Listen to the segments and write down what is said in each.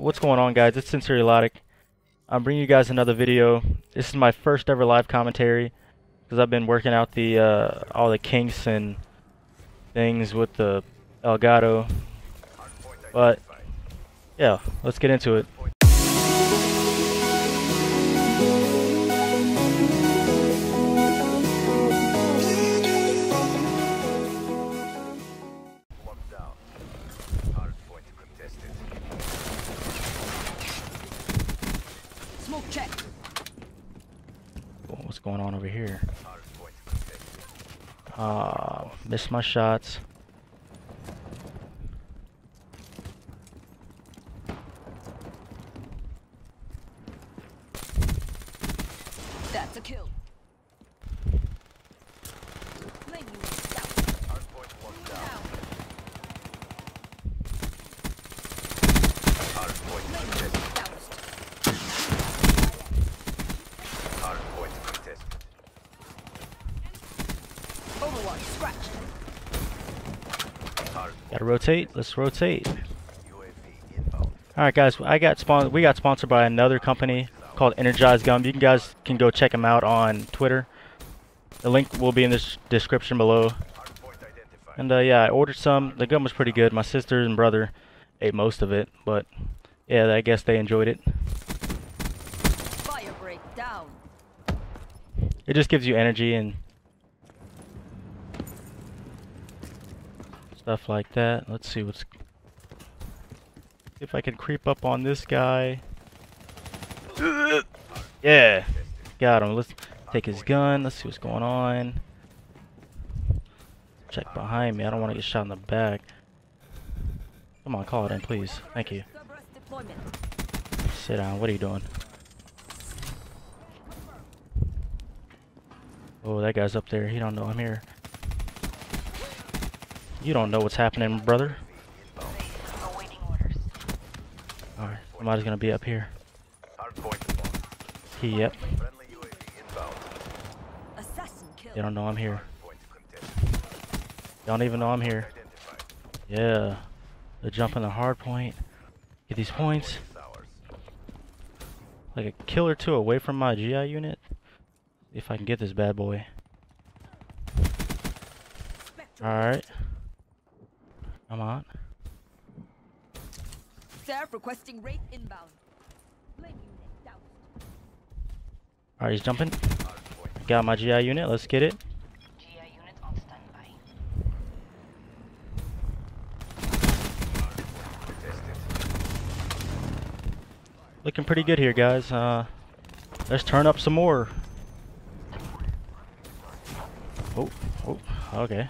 What's going on, guys? It's Sincere EloTic. I'm bringing you guys another video. This is my first ever live commentary because I've been working out the all the kinks and things with the Elgato. But yeah, let's get into it. What's going on over here? Missed my shots. That's a kill. Gotta rotate. Let's rotate. Alright, guys. We got sponsored by another company called Energize Gum. You guys can go check them out on Twitter. The link will be in the description below. And yeah, I ordered some. The gum was pretty good. My sister and brother ate most of it, but yeah, I guess they enjoyed it. Fire break down. It just gives you energy and stuff like that. Let's see what's. If I can creep up on this guy. Yeah, got him. Let's take his gun. Let's see what's going on. Check behind me. I don't want to get shot in the back. Come on, call it in, please. Thank you. Sit down. What are you doing? Oh, that guy's up there. He don't know I'm here. You don't know what's happening, brother. Alright, somebody's gonna be up here. Yep. They don't know I'm here. They don't even know I'm here. Yeah. They're jumping the hard point. Get these points. Like a kill or two away from my GI unit. If I can get this bad boy. Alright. Come on. Sir, requesting rate inbound. Alright, he's jumping. Got my GI unit. Let's get it. GI unit on standby. Looking pretty good here, guys. Let's turn up some more. Oh, okay.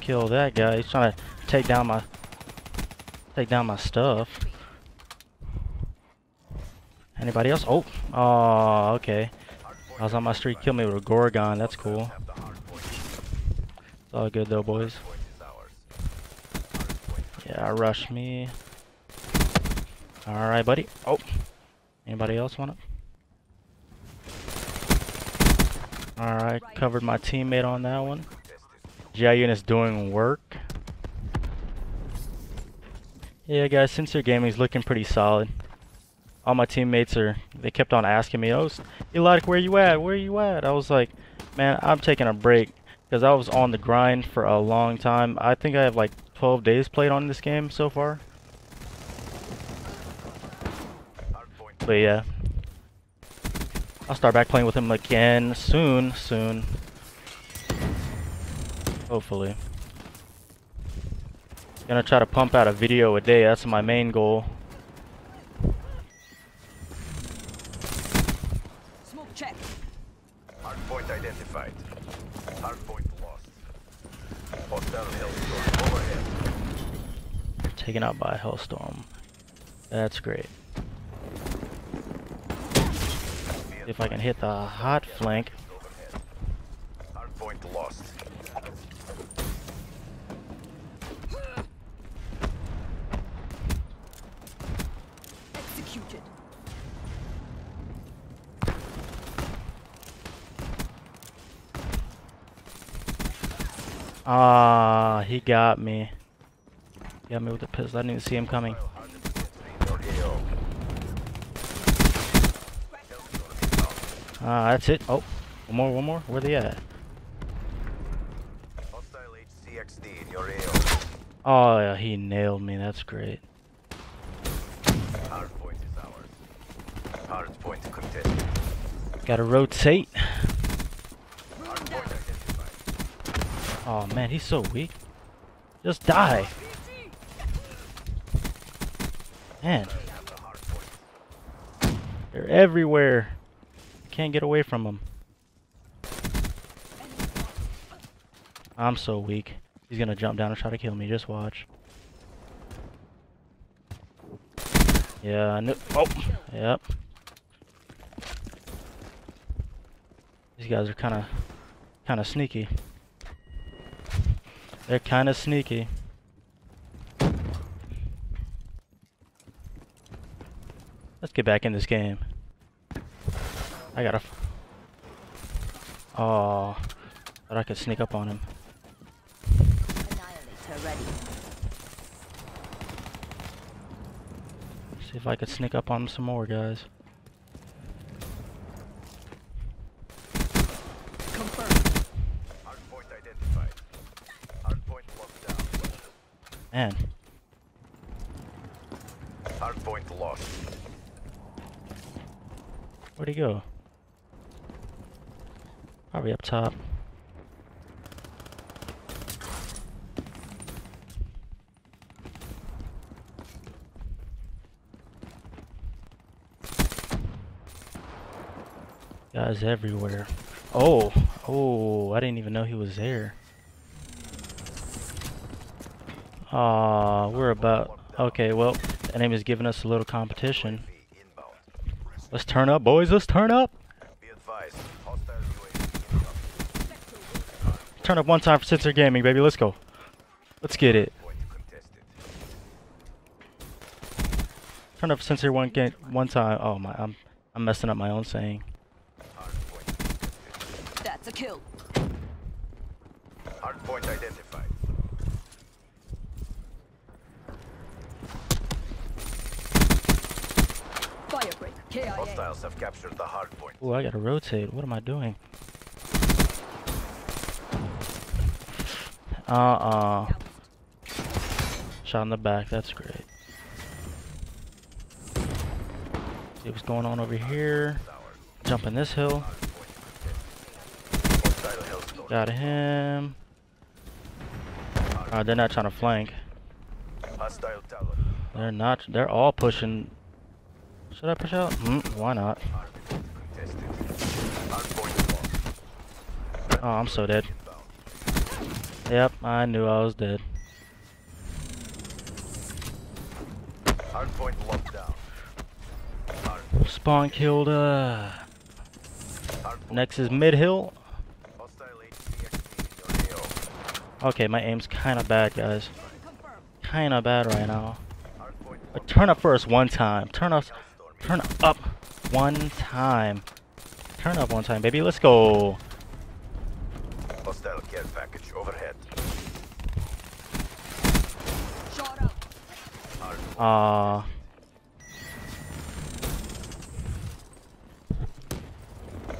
Kill that guy. He's trying to take down my stuff. Anybody else? Oh, okay. I was on my street. Kill me with a Gorgon. That's cool. It's all good though, boys. Yeah, rush me. All right, buddy. Oh, anybody else want it? All right, covered my teammate on that one. GI unit's doing work. Yeah, guys, Sincere Gaming is looking pretty solid. All my teammates they kept on asking me, "Oh, EloTic, where you at? Where you at?" I was like, "Man, I'm taking a break because I was on the grind for a long time. I think I have like 12 days played on this game so far." But yeah, I'll start back playing with him again soon. Hopefully. Gonna try to pump out a video a day. That's my main goal. Smoke check. Hard point identified. Hard point lost. Hellstorm overhead. Taken out by a Hellstorm. That's great. If I can hit the hot flank. Hard point lost. Ah, he got me. He got me with the pistol. I didn't even see him coming. Ah, that's it. Oh, one more, one more. Where they at? Oh, yeah, he nailed me. That's great. Hard point is ours. Hard point contested. Gotta rotate. Oh man, he's so weak. Just die. Man. They're everywhere. Can't get away from them. I'm so weak. He's gonna jump down and try to kill me. Just watch. Yeah, I knew. Oh, yep. These guys are kind of sneaky. They're kind of sneaky. Let's get back in this game. I gotta. Oh, thought I could sneak up on him. See if I could sneak up on him some more, guys. Man. Hard point lost. Where'd he go? Probably up top. Guys everywhere. Oh, oh, I didn't even know he was there. Aww, we're about... Okay, well, that name is giving us a little competition. Let's turn up, boys. Let's turn up. Turn up one time for Sincere Gaming, baby. Let's go. Let's get it. Turn up for Sincere one time. Oh my, I'm messing up my own saying. That's a kill. Hard point identified. Hostiles have captured the hard point. Oh, I gotta rotate. What am I doing? Shot in the back. That's great. See what's going on over here. Jumping this hill. Got him. They're not trying to flank. They're not. They're all pushing. Should I push out? Why not? Oh, I'm so dead. Yep, I knew I was dead. Spawn killed. Next is mid hill. Okay, my aim's kind of bad, guys. Kind of bad right now. But turn up first one time. Turn up one time. Turn up one time, baby. Let's go. Hostile care package overhead.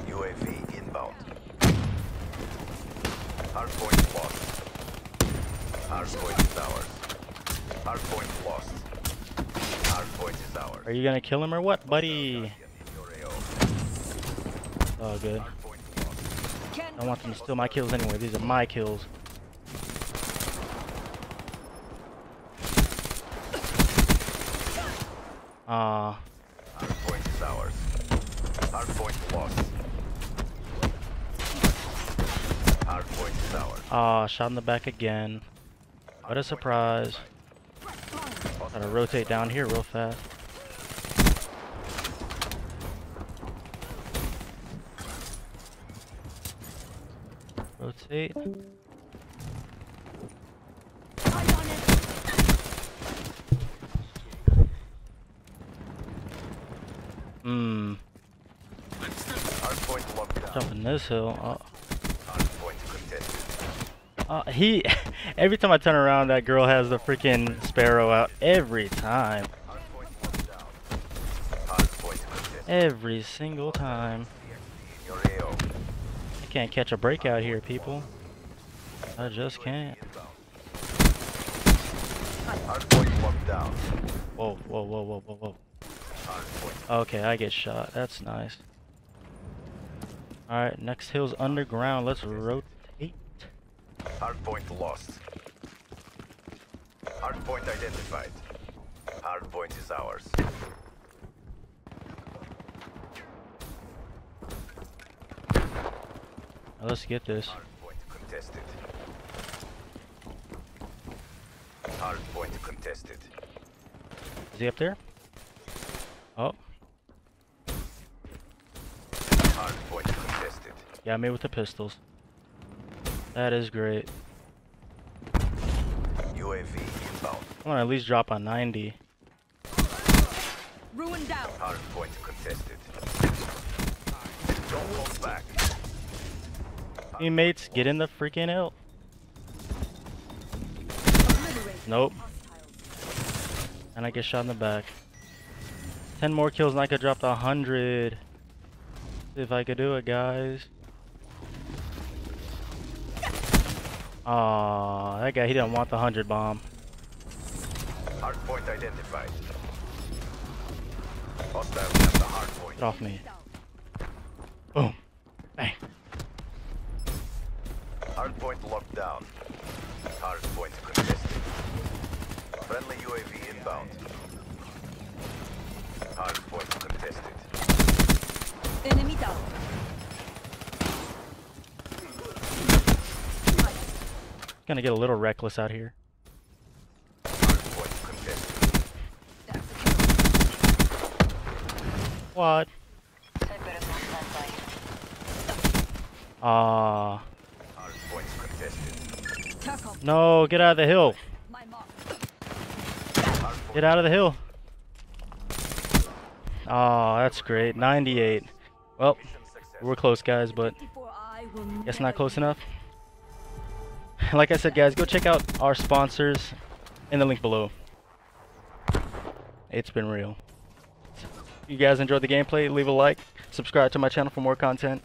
UAV inbound. Hardpoint lost. Hardpoint is ours. Hardpoint lost. Are you gonna kill him or what, buddy? Oh, good. I don't want them to steal my kills anyway. These are my kills. Ah. Our point is ours. Our point lost. Our point is ours. Ah, shot in the back again. What a surprise. Gotta rotate down here real fast. Rotate. Jumping this hill. Oh. Every time I turn around, that girl has the freaking sparrow out. Every time. Every single time. I can't catch a break out here, people. I just can't. Whoa, whoa, whoa, whoa, whoa, whoa. Okay, I get shot. That's nice. Alright, next hill's underground. Let's rotate. Hardpoint lost. Hardpoint identified. Hardpoint is ours. Now let's get this. Hardpoint contested. Hardpoint contested. Is he up there? Oh. Hardpoint contested. Yeah, me with the pistols. That is great. UAV inbound. I want to at least drop on 90. Ruined out. Hardpoint contested. Don't roll back. Teammates, get in the freaking hill. Nope. And I get shot in the back. 10 more kills and I could drop to 100. If I could do it, guys. Aww, that guy, he didn't want the 100 bomb. Hardpoint identified. Hostile at the hardpoint. Get off me. Boom. Bang. Hardpoint locked down. Hardpoint contested. Friendly UAV inbound. Hardpoint contested. Enemy down. Gonna get a little reckless out here. Hardpoint contested. What? Ah. No, get out of the hill. Get out of the hill. Oh, that's great. 98. Well, we're close, guys, but it's not close enough. Like I said, guys, go check out our sponsors in the link below. It's been real. If you guys enjoyed the gameplay, leave a like, subscribe to my channel for more content.